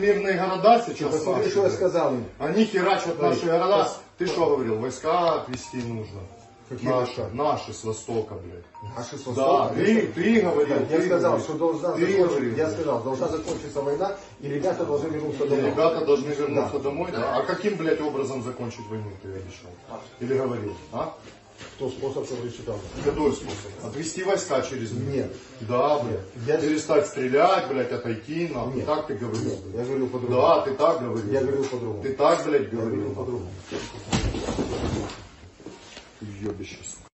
мирные города сейчас. Посмотри, что я сказал им. Они херачат наши города. Ты что говорил? Войска отвести нужно. Наши с Востока, блядь. Наши с Востока? Да, ты говорил. Я сказал, что должна закончиться война, и ребята должны вернуться домой. Ребята должны вернуться домой? Да. А каким, блядь, образом закончить войну, ты обещал? Или говорил? А? Кто способ, что прочитал? Какой способ? Отвести войска через мир. Нет. Да, блядь. Я... Перестать стрелять, блядь, отойти. Нам. Нет. Так ты говорил. Нет. Я говорил по-другому. Да, ты так говорил. Я говорил по-другому. Ты так, блядь, говорил. Я говорил по-другому. Ёбище, сука.